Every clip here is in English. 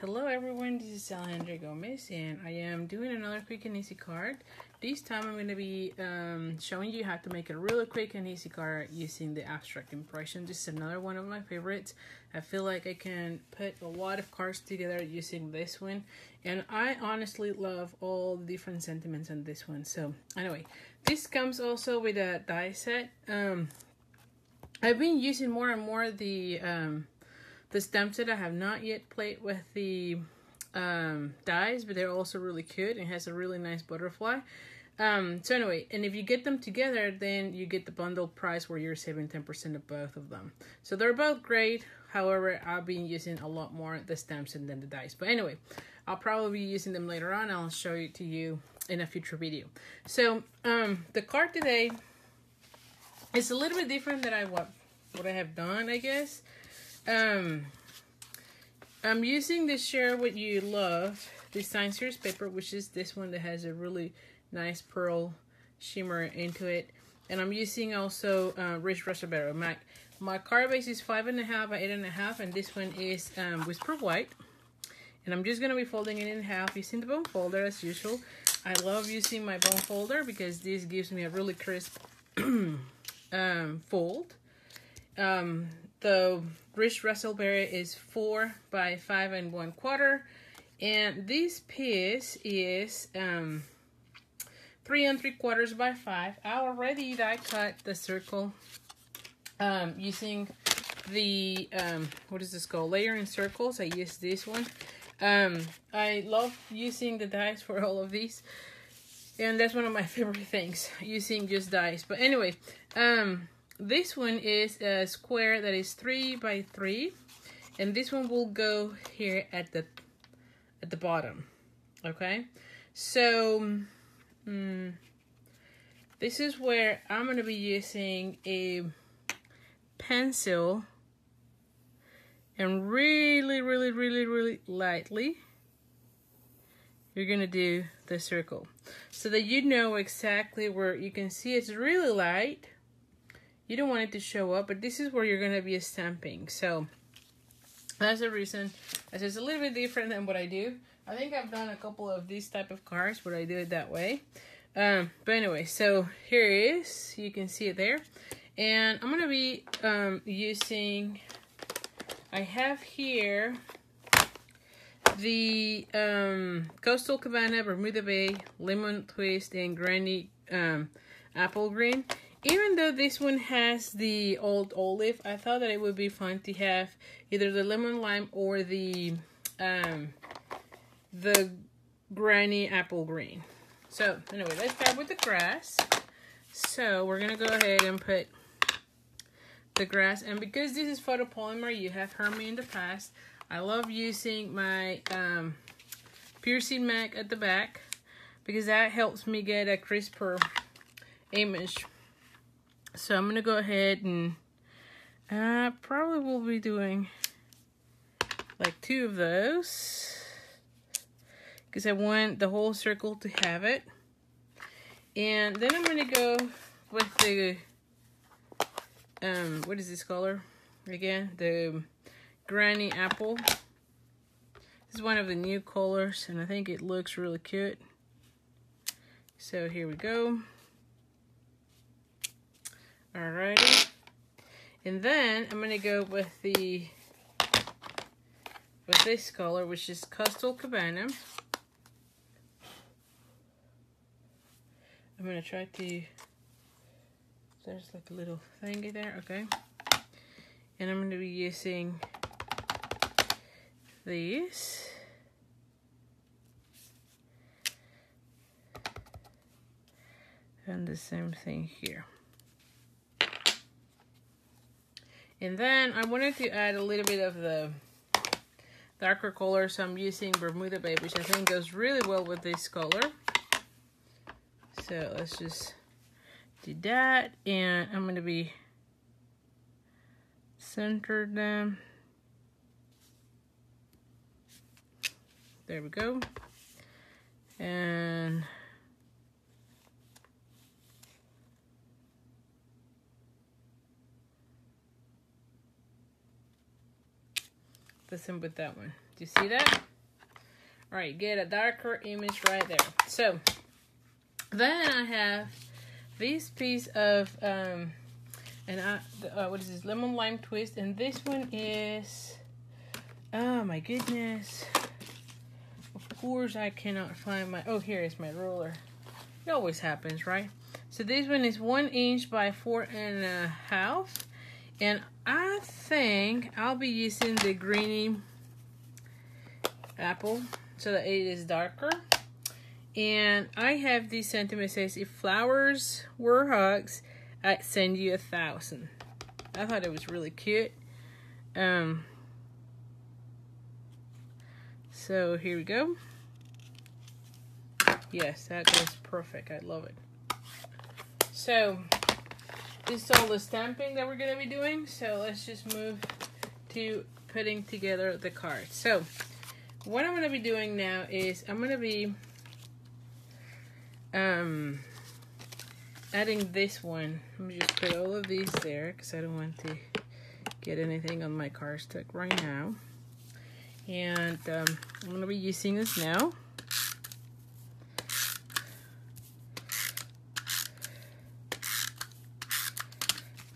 Hello everyone, this is Alejandra Gomez and I am doing another quick and easy card. This time I'm going to be showing you how to make a really quick and easy card using the abstract impression. This is another one of my favorites. I feel like I can put a lot of cards together using this one, and I honestly love all the different sentiments on this one. So anyway, this comes also with a die set. I've been using more and more the stamp set. I have not yet played with the dies, but they're also really cute and has a really nice butterfly. So anyway, and if you get them together, then you get the bundle price where you're saving 10% of both of them. So they're both great. However, I've been using a lot more the stamp set than the dies. But anyway, I'll probably be using them later on. I'll show it to you in a future video. So the card today is a little bit different than what I have done, I guess. I'm using the Share What You Love Design Series paper, which is this one that has a really nice pearl shimmer into it, and I'm using also Rich Russell Berry. My card base is 5.5 by 8.5, and this one is Whisper White, and I'm just gonna be folding it in half using the bone folder as usual. I love using my bone folder because this gives me a really crisp fold. The Rich Russell Berry is 4 by 5.25, and this piece is 3.75 by 5. I already die cut the circle using the what is this called, layering circles. I use this one. I love using the dies for all of these, and that's one of my favorite things, using just dies. But anyway, this one is a square that is 3 by 3, and this one will go here at the bottom. Okay, so this is where I'm gonna be using a pencil and really lightly you're gonna do the circle so that you know exactly where. You can see it's really light. You don't want it to show up, but this is where you're going to be stamping. So that's the reason. As it's a little bit different than what I do. I think I've done a couple of these type of cards where I do it that way. But anyway, so here it is. You can see it there. And I'm going to be using, I have here the Coastal Cabana, Bermuda Bay, Lemon Twist, and Granny Apple Green. Even though this one has the old olive, I thought that it would be fun to have either the lemon lime or the granny apple green. So anyway, let's start with the grass. So we're gonna go ahead and put the grass, and because this is photopolymer, you have heard me in the past, I love using my piercing mag at the back because that helps me get a crisper image. So I'm gonna go ahead and probably will be doing like 2 of those because I want the whole circle to have it. And then I'm gonna go with the what is this color again? The Granny Apple. This is one of the new colors, and I think it looks really cute. So here we go. Alrighty, and then I'm gonna go with the this color, which is Coastal Cabana. I'm gonna try to. There's like a little thingy there, okay. And I'm gonna be using these. And the same thing here. And then I wanted to add a little bit of the darker color, so I'm using Bermuda Bay, which I think goes really well with this color. So let's just do that, and I'm going to be centered them. There we go. And Listen with that one. Do you see that? All right, get a darker image right there. So then I have this piece of what is this? Lemon Lime Twist, and this one is, oh my goodness, of course I cannot find my, oh, here is my ruler. It always happens, right? So this one is 1 inch by 4 1/2, and I think I'll be using the Granny Apple so that it is darker. And I have this sentiment, says, if flowers were hugs, I'd send you 1,000. I thought it was really cute. So here we go. Yes, that is perfect. I love it. So this is all the stamping that we're going to be doing. So let's just move to putting together the card. So what I'm going to be doing now is I'm going to be adding this one. Let me just put all of these there because I don't want to get anything on my cardstock right now. And I'm going to be using this now.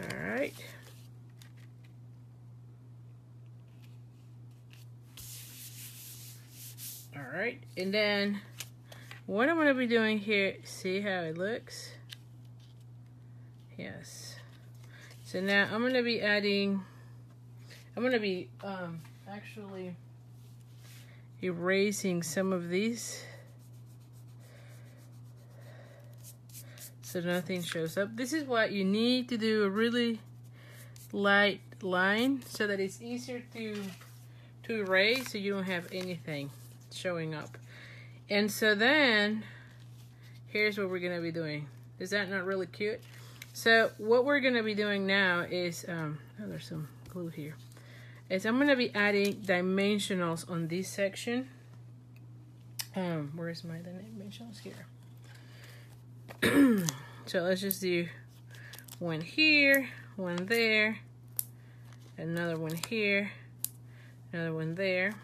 All right. All right. And then what I'm going to be doing here, see how it looks? Yes. So now I'm going to be adding, I'm going to be actually erasing some of these so nothing shows up. This is what you need to do, a really light line so that it's easier to erase so you don't have anything showing up. And so then here's what we're gonna be doing. Is that not really cute? So what we're gonna be doing now is oh, there's some glue here. Is I'm going to be adding dimensionals on this section. Where is my dimensionals? Here. So let's just do one here, one there, another one here, another one there.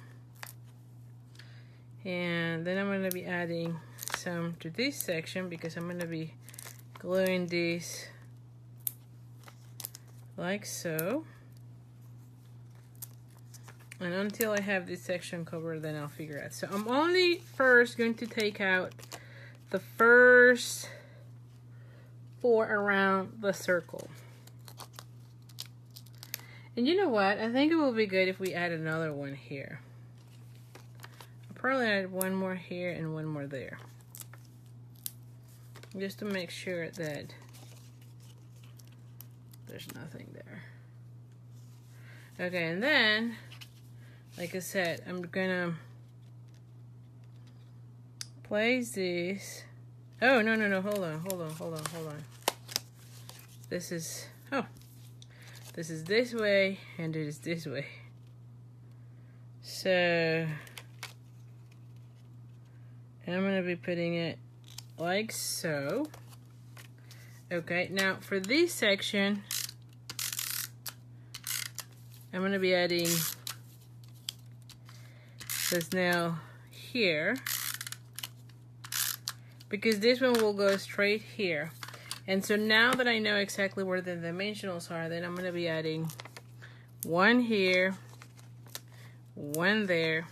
And then I'm going to be adding some to this section because I'm going to be gluing these like so. And until I have this section covered, then I'll figure out. So I'm only first going to take out the first 4 around the circle. And you know what? I think it will be good if we add another one here. I'll probably add one more here and one more there. Just to make sure that there's nothing there. Okay, and then, like I said, I'm gonna place these. Oh, no, no, no, hold on. This is, oh, this is this way and it is this way. So, and I'm gonna be putting it like so. Okay, now for this section, I'm gonna be adding this nail here because this one will go straight here. And so now that I know exactly where the dimensionals are, then I'm going to be adding one here, one there,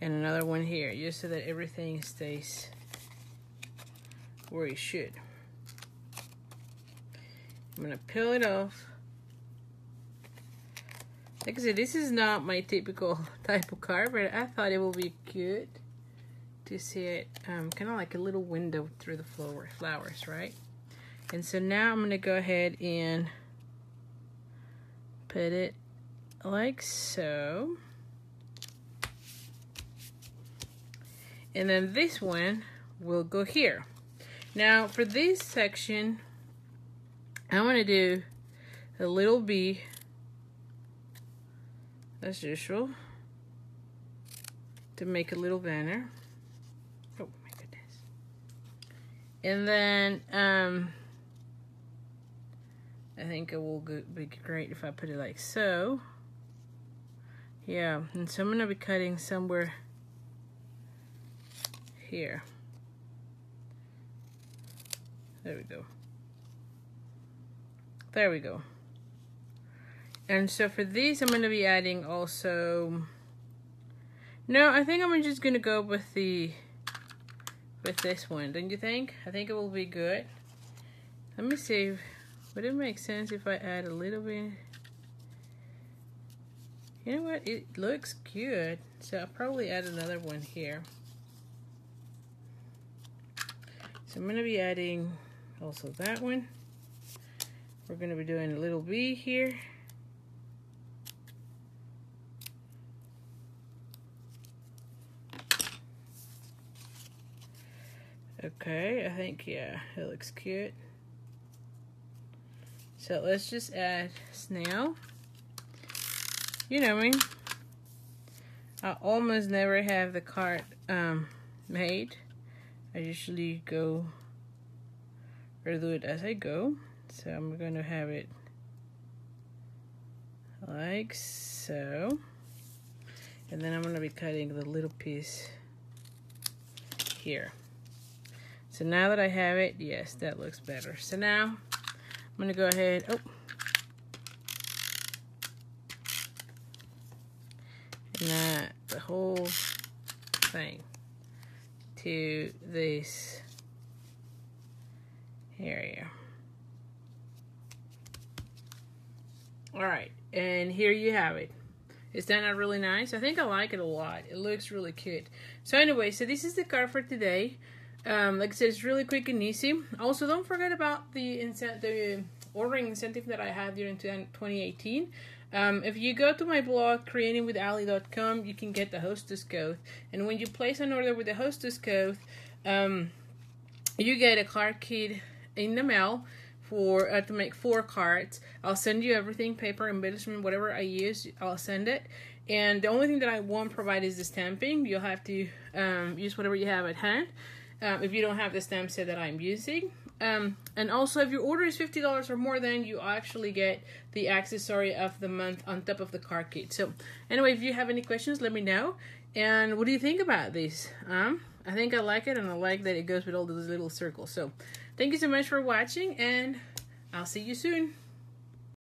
and another one here, just so that everything stays where it should. I'm going to peel it off. Like I said, this is not my typical type of card, but I thought it would be cute to see it kind of like a little window through the flowers, right? And so now I'm going to go ahead and put it like so. And then this one will go here. Now for this section, I want to do a little bee as usual to make a little banner. Oh my goodness. And then I think it will be great if I put it like so. Yeah, and so I'm going to be cutting somewhere here. There we go. There we go. And so for these, I'm going to be adding also... No, I think I'm just going to go with the... with this one, don't you think? I think it will be good. Let me see. If, would it make sense if I add a little bit? You know what? It looks good. So I'll probably add another one here. So I'm going to be adding also that one. We're going to be doing a little bee here. Okay, I think, yeah, it looks cute. So let's just add snail. You know me. I almost never have the card made. I usually go or do it as I go. So I'm going to have it like so. And then I'm going to be cutting the little piece here. So now that I have it, yes, that looks better. So now I'm gonna go ahead, oh. And that, the whole thing to this area. All right, and here you have it. Is that not really nice? I think I like it a lot. It looks really cute. So anyway, so this is the card for today. Like I said, it's really quick and easy. Also, don't forget about the ordering incentive that I had during 2018. If you go to my blog, creatingwithally.com, you can get the hostess code. And when you place an order with the hostess code, you get a card kit in the mail for to make 4 cards. I'll send you everything, paper, embellishment, whatever I use, I'll send it. And the only thing that I won't provide is the stamping. You'll have to use whatever you have at hand. If you don't have the stamp set that I'm using. And also, if your order is $50 or more, then you actually get the accessory of the month on top of the card kit. So anyway, if you have any questions, let me know. And what do you think about this? I think I like it, and I like that it goes with all those little circles. So thank you so much for watching, and I'll see you soon.